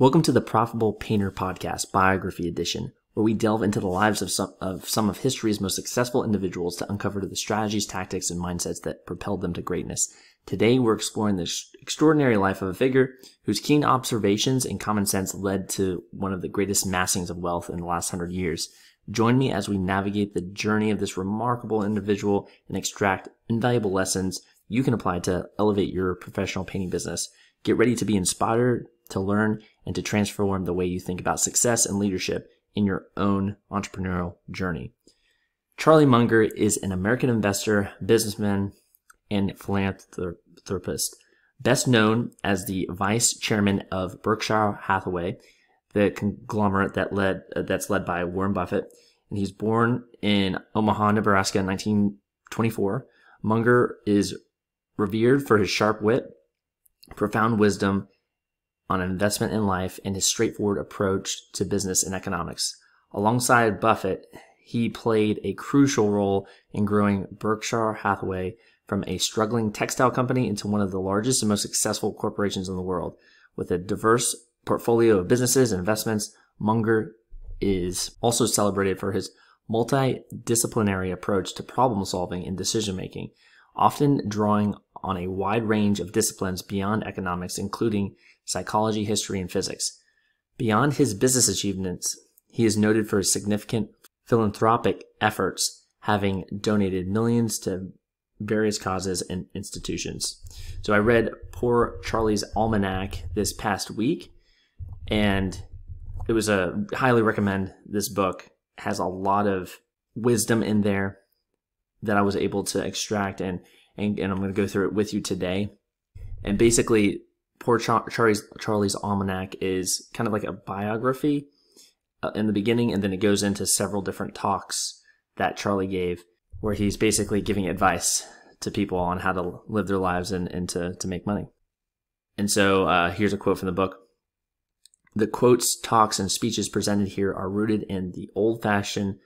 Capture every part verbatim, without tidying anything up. Welcome to the Profitable Painter Podcast, Biography Edition, where we delve into the lives of some of, some of history's most successful individuals to uncover the strategies, tactics, and mindsets that propelled them to greatness. Today, we're exploring the extraordinary life of a figure whose keen observations and common sense led to one of the greatest massings of wealth in the last hundred years. Join me as we navigate the journey of this remarkable individual and extract invaluable lessons you can apply to elevate your professional painting business. Get ready to be inspired, to learn, and to transform the way you think about success and leadership in your own entrepreneurial journey. Charlie Munger is an American investor, businessman, and philanthropist, best known as the vice chairman of Berkshire Hathaway, the conglomerate that led uh, that's led by Warren Buffett. And he's born in Omaha, Nebraska in nineteen twenty-four. Munger is revered for his sharp wit, profound wisdom on investment in life, and his straightforward approach to business and economics. Alongside Buffett, he played a crucial role in growing Berkshire Hathaway from a struggling textile company into one of the largest and most successful corporations in the world. With a diverse portfolio of businesses and investments, Munger is also celebrated for his multidisciplinary approach to problem solving and decision making, often drawing on a wide range of disciplines beyond economics, including psychology, history, and physics. Beyond his business achievements, he is noted for his significant philanthropic efforts, having donated millions to various causes and institutions. So I read Poor Charlie's Almanack this past week, and it was a highly recommend this book. It has a lot of wisdom in there that I was able to extract, and and, and I'm going to go through it with you today. And basically, Poor Char Charlie's, Charlie's Almanac is kind of like a biography uh, in the beginning, and then it goes into several different talks that Charlie gave, where he's basically giving advice to people on how to live their lives and, and to, to make money. And so uh, here's a quote from the book. The quotes, talks, and speeches presented here are rooted in the old-fashioned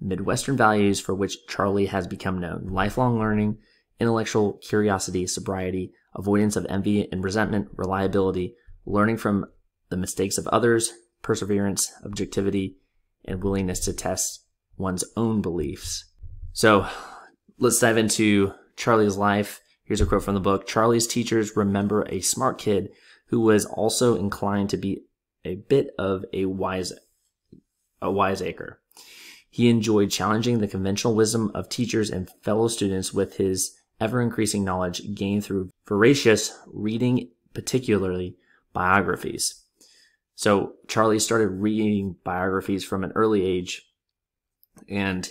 Midwestern values for which Charlie has become known: lifelong learning, intellectual curiosity, sobriety, avoidance of envy and resentment, reliability, learning from the mistakes of others, perseverance, objectivity, and willingness to test one's own beliefs. So let's dive into Charlie's life. Here's a quote from the book. Charlie's teachers remember a smart kid who was also inclined to be a bit of a wise, a wiseacre. He enjoyed challenging the conventional wisdom of teachers and fellow students with his ever-increasing knowledge gained through voracious reading, particularly biographies. So Charlie started reading biographies from an early age, and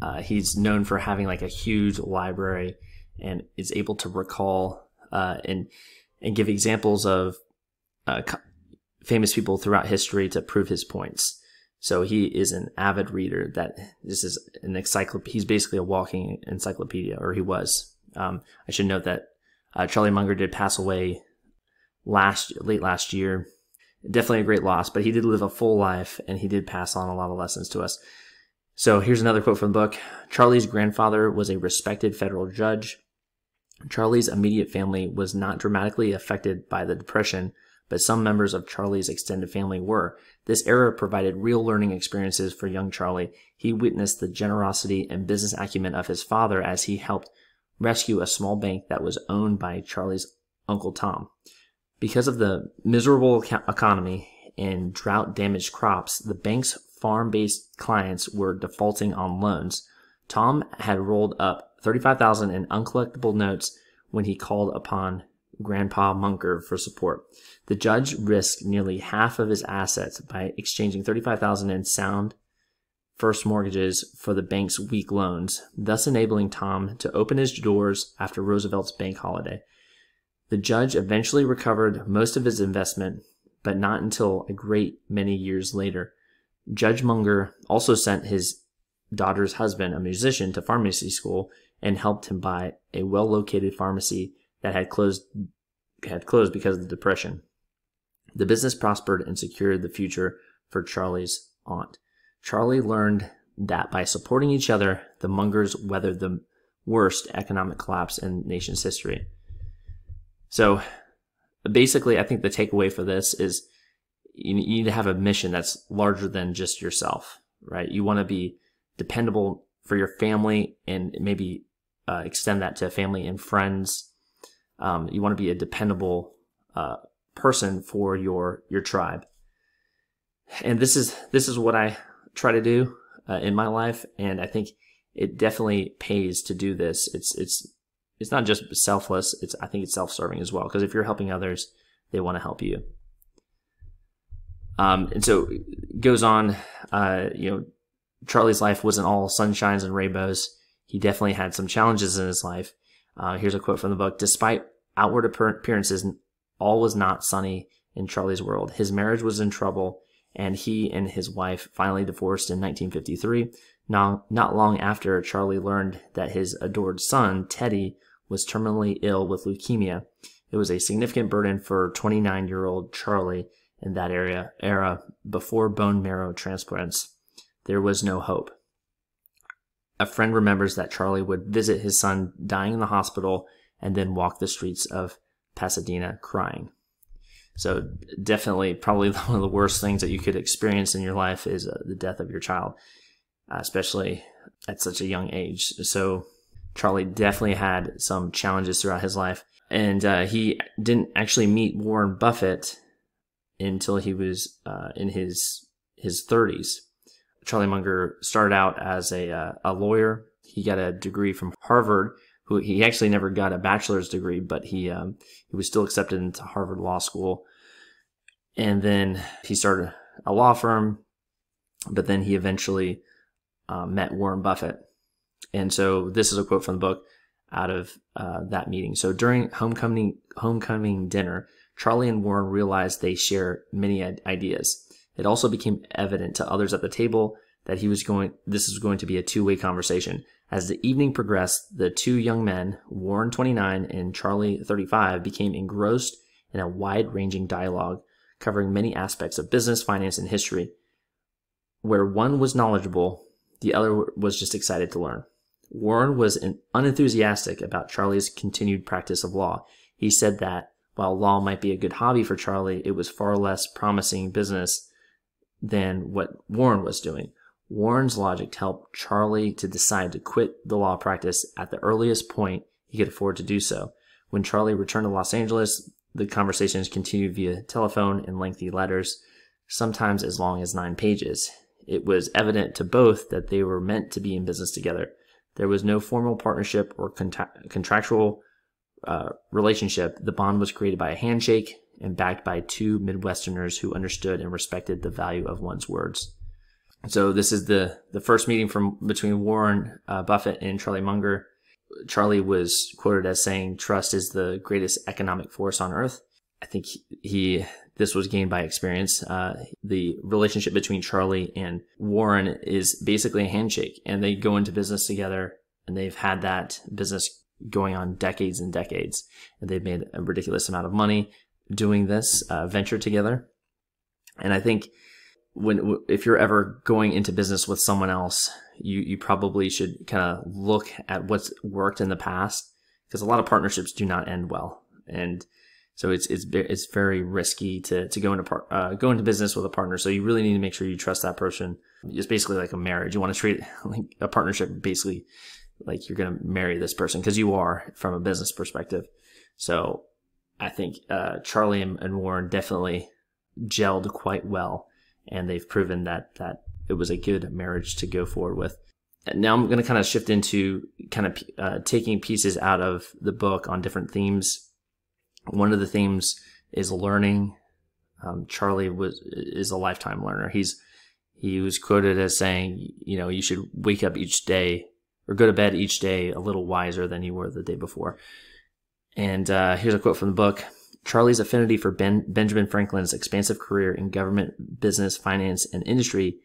uh, he's known for having like a huge library and is able to recall uh, and and give examples of uh, famous people throughout history to prove his points. So he is an avid reader. That this is an encyclopedia. He's basically a walking encyclopedia, or he was. Um, I should note that uh, Charlie Munger did pass away last late last year. Definitely a great loss, but he did live a full life, and he did pass on a lot of lessons to us. So here's another quote from the book. Charlie's grandfather was a respected federal judge. Charlie's immediate family was not dramatically affected by the Depression, but some members of Charlie's extended family were. This era provided real learning experiences for young Charlie. He witnessed the generosity and business acumen of his father as he helped rescue a small bank that was owned by Charlie's Uncle Tom. Because of the miserable economy and drought-damaged crops, the bank's farm-based clients were defaulting on loans. Tom had rolled up thirty-five thousand dollars in uncollectible notes when he called upon Grandpa Munger for support. The judge risked nearly half of his assets by exchanging thirty-five thousand dollars in sound first mortgages for the bank's weak loans, thus enabling Tom to open his doors after Roosevelt's bank holiday. The judge eventually recovered most of his investment, but not until a great many years later. Judge Munger also sent his daughter's husband, a musician, to pharmacy school and helped him buy a well-located pharmacy that had closed had closed because of the Depression. The business prospered and secured the future for Charlie's aunt. Charlie learned that by supporting each other, the Mungers weathered the worst economic collapse in the nation's history. So basically, I think the takeaway for this is you need to have a mission that's larger than just yourself, right? You want to be dependable for your family, and maybe uh, extend that to family and friends. Um, you want to be a dependable uh, person for your your tribe. And this is this is what I try to do uh, in my life, and I think it definitely pays to do this. It's it's it's not just selfless. It's I think it's self-serving as well, because if you're helping others, they want to help you. Um, and so it goes on. Uh, you know, Charlie's life wasn't all sunshines and rainbows. He definitely had some challenges in his life. Uh, here's a quote from the book: "Despite outward appearances, all was not sunny in Charlie's world. His marriage was in trouble, and he and his wife finally divorced in nineteen fifty-three. Now, not long after, Charlie learned that his adored son, Teddy, was terminally ill with leukemia. It was a significant burden for twenty-nine-year-old Charlie in that era, era before bone marrow transplants. There was no hope. A friend remembers that Charlie would visit his son dying in the hospital and then walk the streets of Pasadena crying." So definitely probably one of the worst things that you could experience in your life is uh, the death of your child, uh, especially at such a young age. So Charlie definitely had some challenges throughout his life. And uh, he didn't actually meet Warren Buffett until he was uh, in his his thirties. Charlie Munger started out as a, uh, a lawyer. He got a degree from Harvard. Who he actually never got a bachelor's degree, but he um, he was still accepted into Harvard Law School. And then he started a law firm, but then he eventually uh, met Warren Buffett. And so this is a quote from the book out of uh, that meeting. So during homecoming homecoming dinner, Charlie and Warren realized they share many ideas. It also became evident to others at the table that he was going. This was going to be a two-way conversation. As the evening progressed, the two young men, Warren twenty-nine and Charlie thirty-five, became engrossed in a wide-ranging dialogue covering many aspects of business, finance, and history. Where one was knowledgeable, the other was just excited to learn. Warren was unenthusiastic about Charlie's continued practice of law. He said that while law might be a good hobby for Charlie, it was far less promising business than what Warren was doing. Warren's logic helped Charlie to decide to quit the law practice at the earliest point he could afford to do so. When Charlie returned to Los Angeles, the conversations continued via telephone and lengthy letters, sometimes as long as nine pages. It was evident to both that they were meant to be in business together. There was no formal partnership or contractual uh, relationship. The bond was created by a handshake and backed by two Midwesterners who understood and respected the value of one's words. So this is the, the first meeting from between Warren uh, Buffett and Charlie Munger. Charlie was quoted as saying, "Trust is the greatest economic force on earth." I think he, he this was gained by experience. Uh, the relationship between Charlie and Warren is basically a handshake, and they go into business together, and they've had that business going on decades and decades, and they've made a ridiculous amount of money doing this uh, venture together. And I think when if you're ever going into business with someone else, you you probably should kind of look at what's worked in the past, because a lot of partnerships do not end well, and so it's it's it's very risky to to go into part, uh, go into business with a partner. So you really need to make sure you trust that person. It's basically like a marriage. You want to treat like a partnership basically like you're going to marry this person, because you are, from a business perspective. So I think uh, Charlie and, and Warren definitely gelled quite well, and they've proven that that it was a good marriage to go forward with. Now I'm going to kind of shift into kind of uh, taking pieces out of the book on different themes. One of the themes is learning. Um, Charlie was is a lifetime learner. He's he was quoted as saying, you know, you should wake up each day or go to bed each day a little wiser than you were the day before. And uh, here's a quote from the book. Charlie's affinity for Ben, Benjamin Franklin's expansive career in government, business, finance, and industry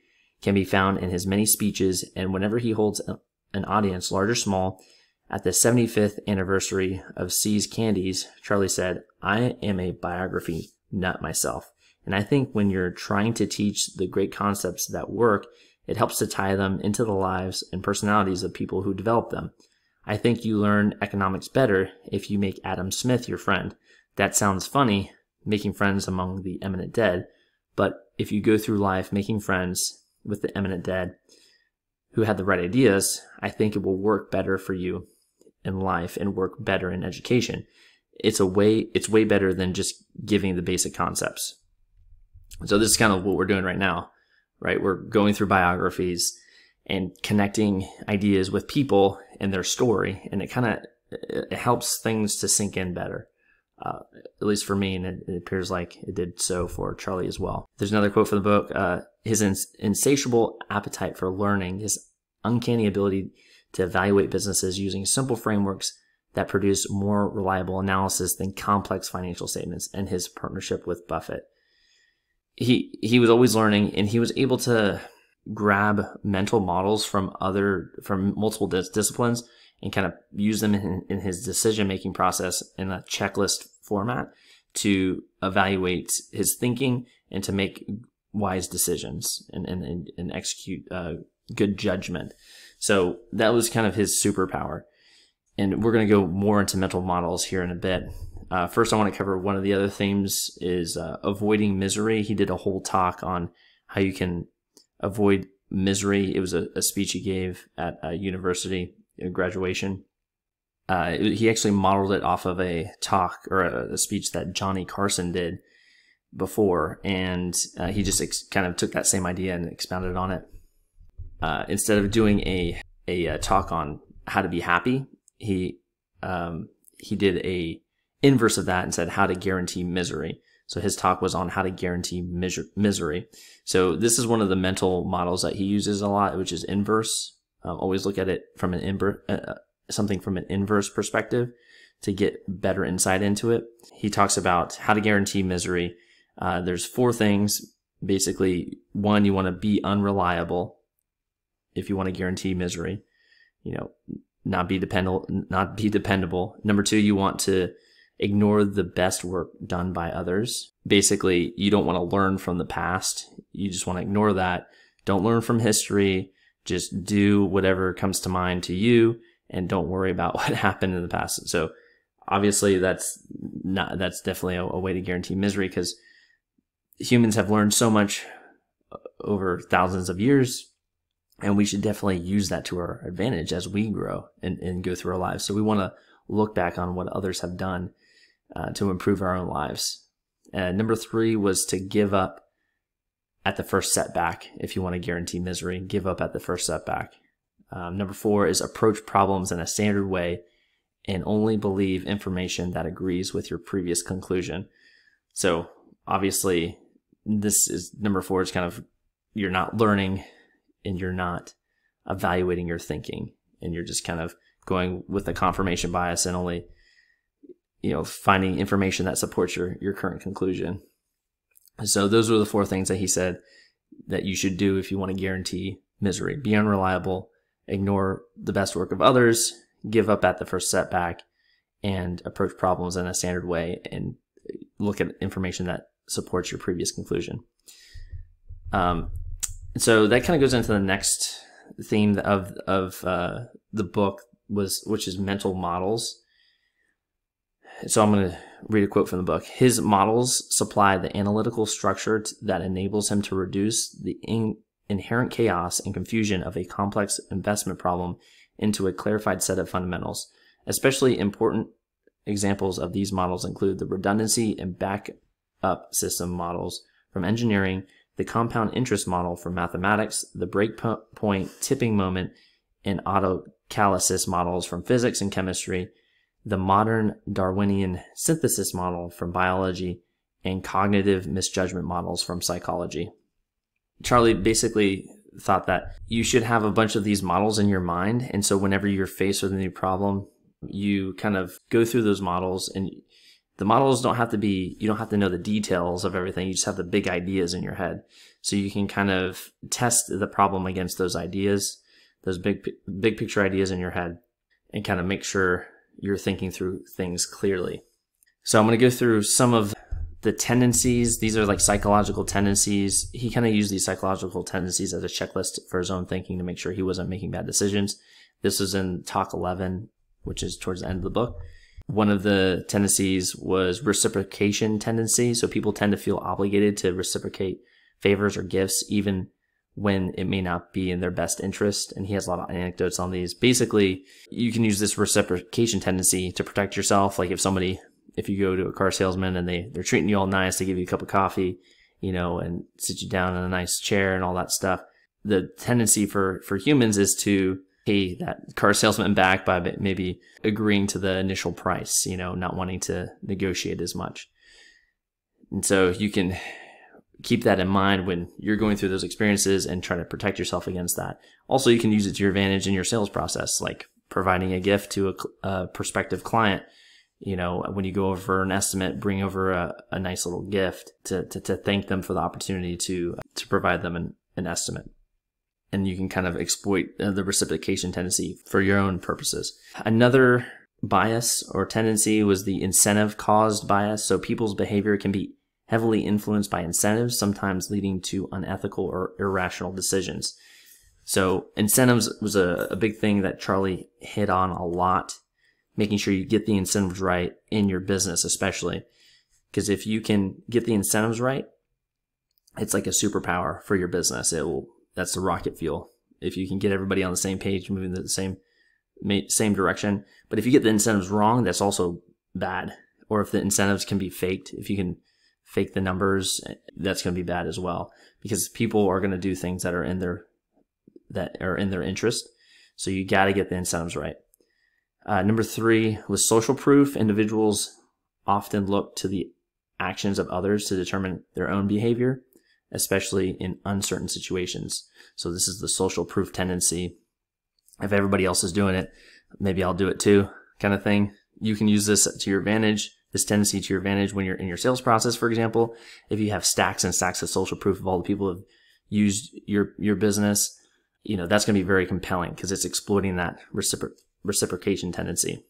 can be found in his many speeches, and whenever he holds a, an audience, large or small. At the seventy-fifth anniversary of See's Candies, Charlie said, "I am a biography nut myself, and I think when you're trying to teach the great concepts that work, it helps to tie them into the lives and personalities of people who develop them. I think you learn economics better if you make Adam Smith your friend. That sounds funny, making friends among the eminent dead, But if you go through life making friends with the eminent dead who had the right ideas, I think it will work better for you in life and work better in education. It's a way, it's way better than just giving the basic concepts. So this is kind of what we're doing right now, right? We're going through biographies and connecting ideas with people and their story. And it kind of, it helps things to sink in better. Uh, at least for me, and it, it appears like it did so for Charlie as well. There's another quote from the book. Uh, his ins insatiable appetite for learning, his uncanny ability to evaluate businesses using simple frameworks that produce more reliable analysis than complex financial statements, and his partnership with Buffett. He, he was always learning, and he was able to grab mental models from other, from multiple dis disciplines and kind of use them in, in his decision-making process in a checklist format to evaluate his thinking and to make wise decisions and, and, and execute uh, good judgment. So that was kind of his superpower. And we're going to go more into mental models here in a bit. Uh, first, I want to cover one of the other themes is uh, avoiding misery. He did a whole talk on how you can avoid misery. It was a, a speech he gave at a university graduation. Uh, he actually modeled it off of a talk or a, a speech that Johnny Carson did before, and uh, he just ex kind of took that same idea and expounded on it. Uh, instead of doing a, a a talk on how to be happy, he um, he did a inverse of that and said how to guarantee misery. So his talk was on how to guarantee mis misery. So this is one of the mental models that he uses a lot, which is inverse. Um, always look at it from an inver uh, something from an inverse perspective to get better insight into it. He talks about how to guarantee misery. Uh, there's four things. Basically, one, you want to be unreliable if you want to guarantee misery. You know, not be dependable. Not be dependable. Number two, you want to ignore the best work done by others. Basically, you don't want to learn from the past. You just want to ignore that. Don't learn from history. Just do whatever comes to mind to you and don't worry about what happened in the past. So obviously that's not, that's definitely a, a way to guarantee misery, because humans have learned so much over thousands of years, and we should definitely use that to our advantage as we grow and, and go through our lives. So we want to look back on what others have done uh, to improve our own lives. Uh, number three was to give up at the first setback. If you want to guarantee misery, give up at the first setback. Um, number four is approach problems in a standard way and only believe information that agrees with your previous conclusion. So obviously this is number four is kind of, you're not learning and you're not evaluating your thinking, and you're just kind of going with the confirmation bias and only, you know, finding information that supports your, your current conclusion. So those were the four things that he said that you should do if you want to guarantee misery. Be unreliable, ignore the best work of others, give up at the first setback, and approach problems in a standard way and look at information that supports your previous conclusion. Um, so that kind of goes into the next theme of, of uh, the book, was which is mental models. So I'm going to read a quote from the book. His models supply the analytical structure that enables him to reduce the in inherent chaos and confusion of a complex investment problem into a clarified set of fundamentals. Especially important examples of these models include the redundancy and backup system models from engineering, the compound interest model from mathematics, the breakpoint, tipping moment, and autocatalysis models from physics and chemistry, the modern Darwinian synthesis model from biology, and cognitive misjudgment models from psychology. Charlie basically thought that you should have a bunch of these models in your mind. And so whenever you're faced with a new problem, you kind of go through those models, and the models don't have to be, you don't have to know the details of everything. You just have the big ideas in your head. So you can kind of test the problem against those ideas, those big, big picture ideas in your head, and kind of make sure you're thinking through things clearly. So I'm going to go through some of the tendencies. These are like psychological tendencies. He kind of used these psychological tendencies as a checklist for his own thinking to make sure he wasn't making bad decisions. This was in talk eleven, which is towards the end of the book. One of the tendencies was reciprocation tendency. So people tend to feel obligated to reciprocate favors or gifts, even when it may not be in their best interest. And he has a lot of anecdotes on these. Basically, you can use this reciprocation tendency to protect yourself. Like if somebody, if you go to a car salesman and they, they're treating you all nice, they give you a cup of coffee, you know, and sit you down in a nice chair and all that stuff. The tendency for, for humans is to pay that car salesman back by maybe agreeing to the initial price, you know, not wanting to negotiate as much. And so you can keep that in mind when you're going through those experiences and try to protect yourself against that. Also, you can use it to your advantage in your sales process, like providing a gift to a, a prospective client. You know, when you go over an estimate, bring over a, a nice little gift to, to, to thank them for the opportunity to, to provide them an, an estimate. And you can kind of exploit the reciprocation tendency for your own purposes. Another bias or tendency was the incentive caused bias. So people's behavior can be heavily influenced by incentives, sometimes leading to unethical or irrational decisions. So incentives was a, a big thing that Charlie hit on a lot, making sure you get the incentives right in your business, especially. Because if you can get the incentives right, it's like a superpower for your business. It will, that's the rocket fuel. If you can get everybody on the same page, moving in the same, same direction. But if you get the incentives wrong, that's also bad. Or if the incentives can be faked, if you can fake the numbers, that's going to be bad as well, because people are going to do things that are in their, that are in their interest. So you got to get the incentives right. Uh, number three was social proof. Individuals often look to the actions of others to determine their own behavior, especially in uncertain situations. So this is the social proof tendency. If everybody else is doing it, maybe I'll do it too, kind of thing. You can use this to your advantage, this tendency to your advantage when you're in your sales process, for example. If you have stacks and stacks of social proof of all the people who have used your, your business, you know, that's going to be very compelling because it's exploiting that recipro reciprocation tendency.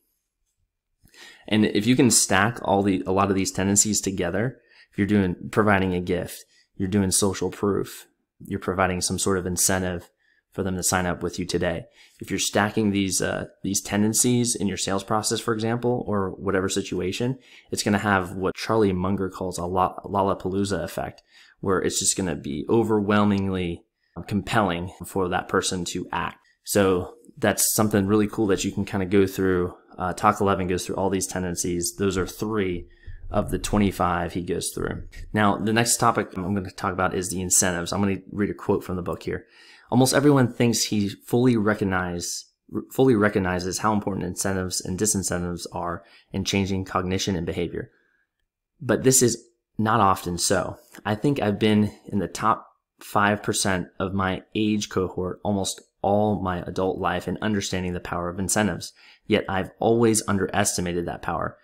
And if you can stack all the, a lot of these tendencies together, if you're doing, providing a gift, you're doing social proof, you're providing some sort of incentive for them to sign up with you today. If you're stacking these uh, these tendencies in your sales process, for example, or whatever situation, it's going to have what Charlie Munger calls a Lollapalooza effect, where it's just going to be overwhelmingly compelling for that person to act. So that's something really cool that you can kind of go through. Uh, Talk eleven goes through all these tendencies. Those are three of the twenty-five he goes through. Now, the next topic I'm going to talk about is the incentives. I'm going to read a quote from the book here. Almost everyone thinks he fully recognize, fully recognizes how important incentives and disincentives are in changing cognition and behavior. But this is not often so. I think I've been in the top five percent of my age cohort almost all my adult life in understanding the power of incentives, yet I've always underestimated that power.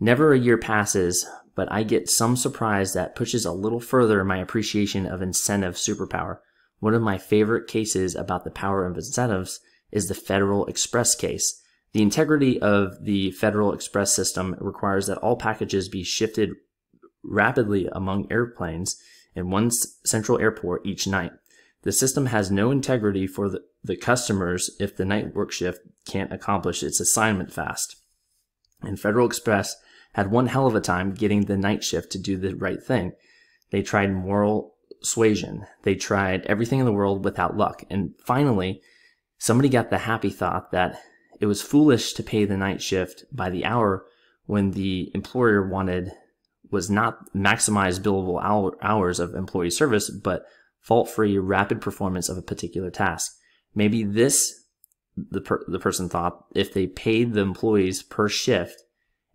Never a year passes, but I get some surprise that pushes a little further my appreciation of incentive superpower. One of my favorite cases about the power of incentives is the Federal Express case. The integrity of the Federal Express system requires that all packages be shifted rapidly among airplanes in one central airport each night. The system has no integrity for the, the customers if the night work shift can't accomplish its assignment fast. And Federal Express had one hell of a time getting the night shift to do the right thing. They tried moral suasion. They tried everything in the world without luck. And finally, somebody got the happy thought that it was foolish to pay the night shift by the hour when the employer wanted was not maximized billable hour, hours of employee service, but fault-free rapid performance of a particular task. Maybe this The, per the person thought, if they paid the employees per shift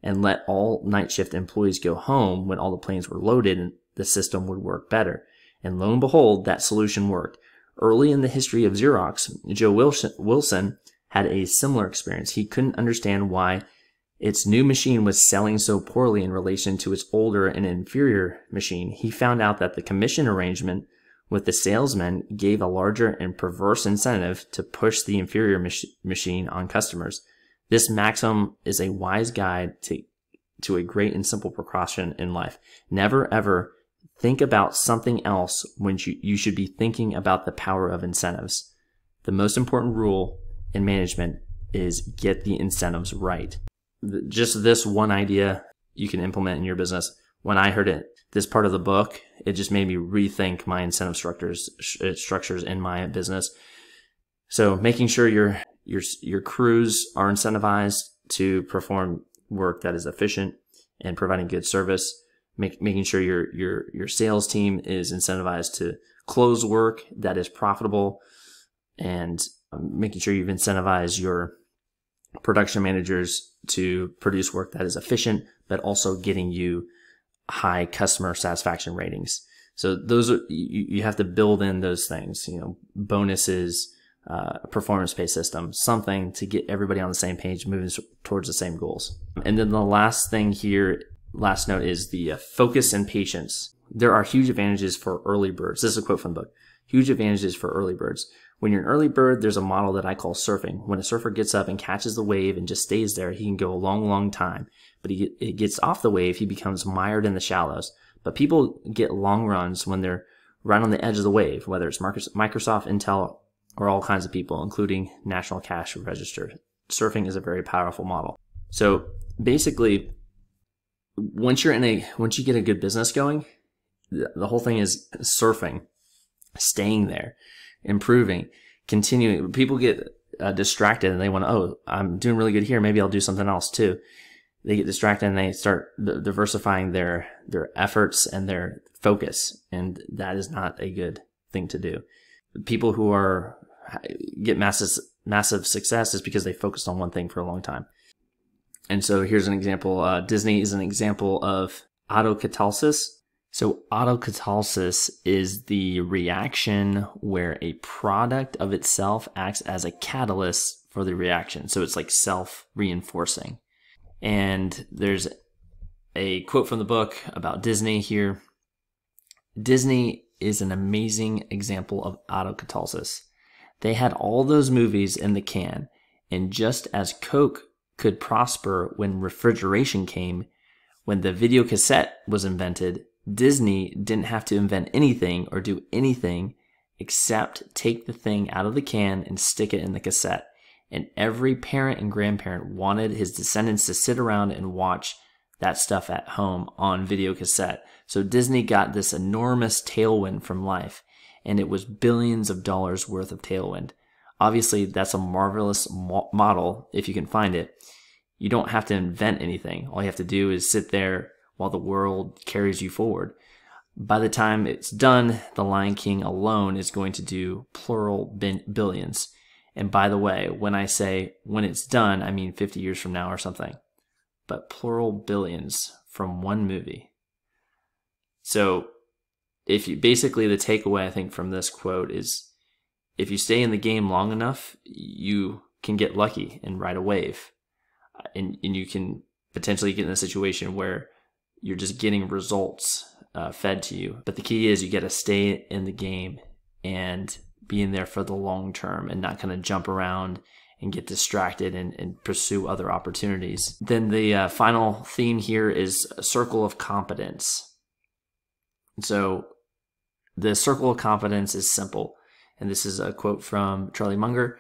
and let all night shift employees go home when all the planes were loaded, the system would work better. And lo and behold, that solution worked. Early in the history of Xerox, Joe Wilson, Wilson had a similar experience. He couldn't understand why its new machine was selling so poorly in relation to its older and inferior machine. He found out that the commission arrangement with the salesman gave a larger and perverse incentive to push the inferior mach machine on customers. This maxim is a wise guide to, to a great and simple precaution in life. Never ever think about something else when you, you should be thinking about the power of incentives. The most important rule in management is get the incentives right. th- just this one idea you can implement in your business. When I heard it, this part of the book, it just made me rethink my incentive structures structures in my business. So making sure your your your crews are incentivized to perform work that is efficient and providing good service. Make, making sure your your your sales team is incentivized to close work that is profitable, and making sure you've incentivized your production managers to produce work that is efficient, but also getting you high customer satisfaction ratings. So those are, you, you have to build in those things, you know, bonuses, uh, performance pay system, something to get everybody on the same page, moving towards the same goals. And then the last thing here, last note, is the uh, focus and patience. There are huge advantages for early birds. This is a quote from the book. Huge advantages for early birds. When you're an early bird, there's a model that I call surfing. When a surfer gets up and catches the wave and just stays there, he can go a long, long time. But he it gets off the wave, he becomes mired in the shallows. But people get long runs when they're right on the edge of the wave, whether it's Microsoft, Intel, or all kinds of people, including National Cash Register. Surfing is a very powerful model. So basically, once you're in a once you get a good business going, the whole thing is surfing, staying there, improving, continuing. People get uh, distracted and they want to, oh, I'm doing really good here, maybe I'll do something else too. They get distracted and they start diversifying their their efforts and their focus, and that is not a good thing to do. People who are get massive massive success is because they focused on one thing for a long time. And so here's an example. Uh, Disney is an example of autocatalysis. So autocatalysis is the reaction where a product of itself acts as a catalyst for the reaction. So it's like self-reinforcing. And there's a quote from the book about Disney here. Disney is an amazing example of autocatalysis. They had all those movies in the can, and just as Coke could prosper when refrigeration came, when the video cassette was invented, Disney didn't have to invent anything or do anything except take the thing out of the can and stick it in the cassette. And every parent and grandparent wanted his descendants to sit around and watch that stuff at home on video cassette. So Disney got this enormous tailwind from life, and it was billions of dollars worth of tailwind. Obviously, that's a marvelous mo- model if you can find it. You don't have to invent anything. All you have to do is sit there while the world carries you forward. By the time it's done, The Lion King alone is going to do plural bin- billions. And by the way, when I say when it's done, I mean fifty years from now or something. But plural billions from one movie. So if you basically the takeaway I think from this quote is, if you stay in the game long enough, you can get lucky and ride a wave. And, and you can potentially get in a situation where you're just getting results uh, fed to you. But the key is you got to stay in the game and be in there for the long term and not kind of jump around and get distracted and, and pursue other opportunities. Then the uh, final theme here is a circle of competence. So the circle of competence is simple. And this is a quote from Charlie Munger.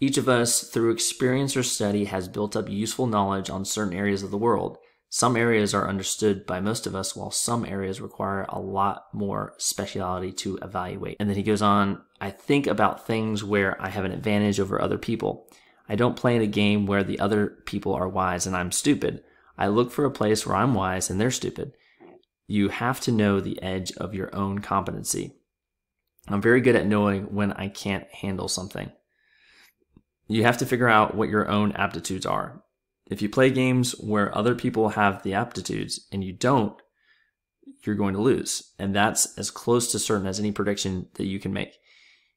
Each of us, through experience or study, has built up useful knowledge on certain areas of the world. Some areas are understood by most of us, while some areas require a lot more speciality to evaluate. And then he goes on, I think about things where I have an advantage over other people. I don't play in a game where the other people are wise and I'm stupid. I look for a place where I'm wise and they're stupid. You have to know the edge of your own competency. I'm very good at knowing when I can't handle something. You have to figure out what your own aptitudes are. If you play games where other people have the aptitudes and you don't, you're going to lose. And that's as close to certain as any prediction that you can make.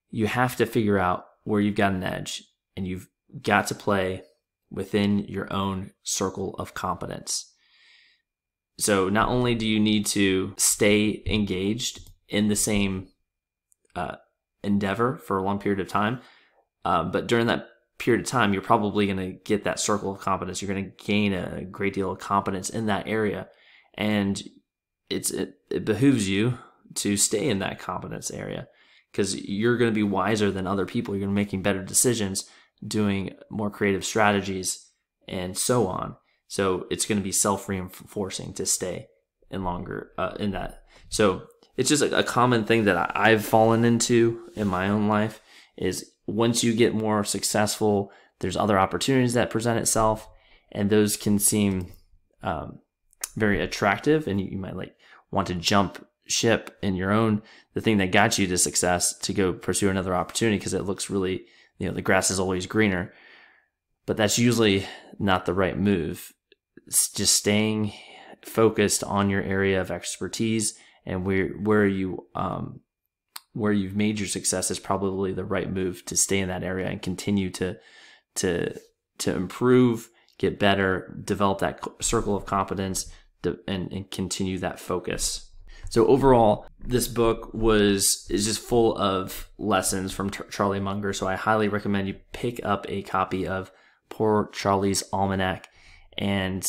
You have to figure out where you've got an edge, and you've got to play within your own circle of competence. So not only do you need to stay engaged in the same uh, endeavor for a long period of time, uh, but during that period of time, you're probably going to get that circle of competence. You're going to gain a great deal of competence in that area. And it's it, it behooves you to stay in that competence area, because you're going to be wiser than other people. You're going to be making better decisions, doing more creative strategies, and so on. So it's going to be self-reinforcing to stay in longer uh, in that. So it's just a, a common thing that I've fallen into in my own life is once you get more successful, there's other opportunities that present itself, and those can seem um, very attractive, and you, you might like want to jump ship in your own, the thing that got you to success, to go pursue another opportunity because it looks really, you know, the grass is always greener. But that's usually not the right move. It's just staying focused on your area of expertise and where where you um, where you've made your success is probably the right move to stay in that area and continue to to to improve, get better, develop that circle of competence, and, and continue that focus. So overall, this book was is just full of lessons from Charlie Munger. So I highly recommend you pick up a copy of Poor Charlie's Almanack and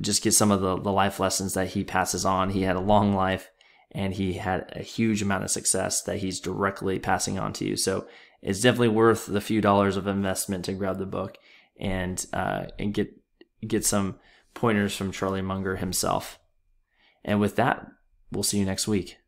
just get some of the, the life lessons that he passes on. He had a long life and he had a huge amount of success that he's directly passing on to you. So it's definitely worth the few dollars of investment to grab the book and uh, and get get some pointers from Charlie Munger himself. And with that, we'll see you next week.